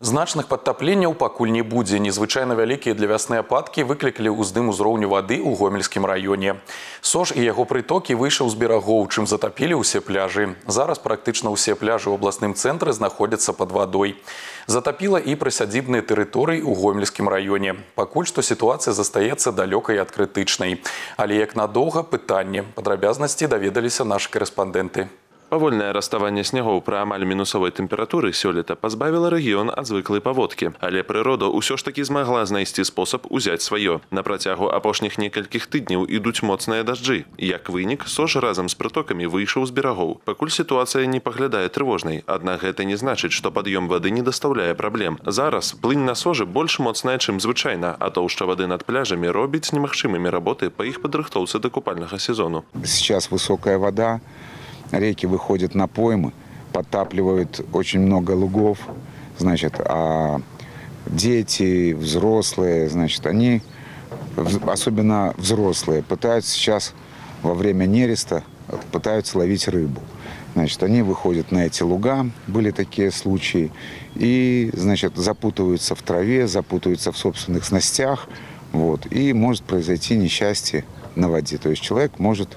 Значных падтапленняў пакуль не будзе. Незвычайна вялікія для вясны ападкі выклікалі ўздым узроўню вады ў Гомельскім раёне. Сож і яго прытокі выйшаў з берагоў, чым затапілі ўсе пляжы. Зараз практычна ўсе пляжы ў абласным цэнтры знаходзяцца пад вадой. Затапіла і прысядзібныя тэрыторыі ў Гомельскім раёне. Пакуль што сітуацыя застаецца далёкай ад крытычнай. Але як надоўга пытанне. Падрабязнасці даведаліся нашы карэспандэнты. Павольнае раставанне снегоў пры амаль мінусовай тэмпературы сёлета пазбавіла рэгіён ад звыклай паводкі, але прырода ўсё ж такі змагла знайсці спосаб узяць сваё. На працягу апошніх некалькіх тыдняў ідуць моцныя дажджы. Як вынік, Сож разам з прытокамі выйшаў з берагоў. Пакуль сітуацыя не паглядае трывожнай, аднак гэта не значыць, што пад'ём вады не дастаўляе праблем. Зараз плынь на Сожы больш моцная, чым звычайна, а тоўшча вады над пляжамі робіць немагчымымі работы па іх падрыхтоўцы да купальнага сезону. Сейчас высокая вода. Реки выходят на поймы, подтапливают очень много лугов, значит, а дети, взрослые, значит, они, особенно взрослые, пытаются сейчас во время нереста, пытаются ловить рыбу. Значит, они выходят на эти луга, были такие случаи, и, значит, запутываются в траве, запутываются в собственных снастях, вот, и может произойти несчастье на воде, то есть человек может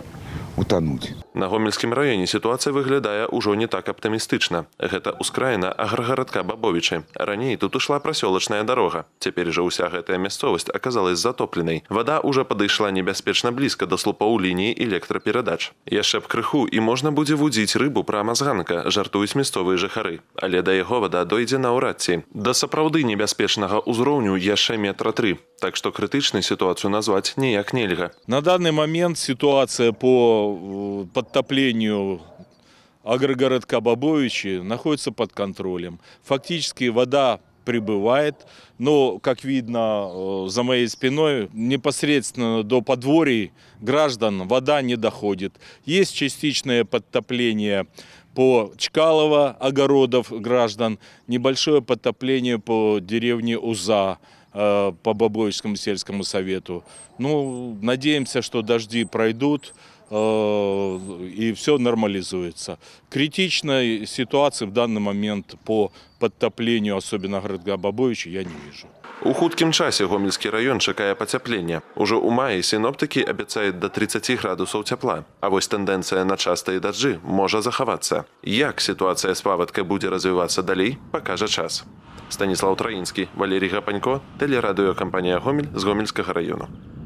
утонуть. На Гомельскім раёне сітуацыя выглядае ўжо не так аптымістычна. Гэта ўскраіна аграгарадка Бабовічы. Раней тут ішла прасёлачная дарога. Цяпер жа ўся гэтая мясцовасць аказалась затопленай. Вада ўжо падышла небяспечна блізка да слупоў лініі электраперадач. Яшчэ б крыху і можна будзе вудзіць рыбу прама з ганка, жартуюць мясцовыя жыхары. Але да яго вада дойдзе наўрад ці. Да сапраўды небяспечнага ўзроўню яшчэ метра тры. Так што крытычнай сітуацыю назваць ніяк нельга. На данный момент сітуацыя по подтоплению агрогородка Бабовичи находится под контролем. Фактически вода прибывает, но, как видно за моей спиной, непосредственно до подворий граждан вода не доходит. Есть частичное подтопление по Чкалово огородов граждан, небольшое подтопление по деревне Уза, по Бабовичскому сельскому совету. Ну, надеемся, что дожди пройдут и все нормализуется. Критичной ситуации в данный момент по подтоплению, особенно городка Бабовичи, я не вижу. У хуткім часе Гомельскі раён чакае пацяпленне. Ужо ў маі сіноптыкі абяцаюць да 30 градусаў цяпла. А вось тэндэнцыя на частыя дажджы можа захавацца. Як сітуацыя з паводкай будзе развівацца далей, пакажа час. Станислав Троинский, Валерий Гапанько, телерадиокомпания «Гомель» с Гомельского района.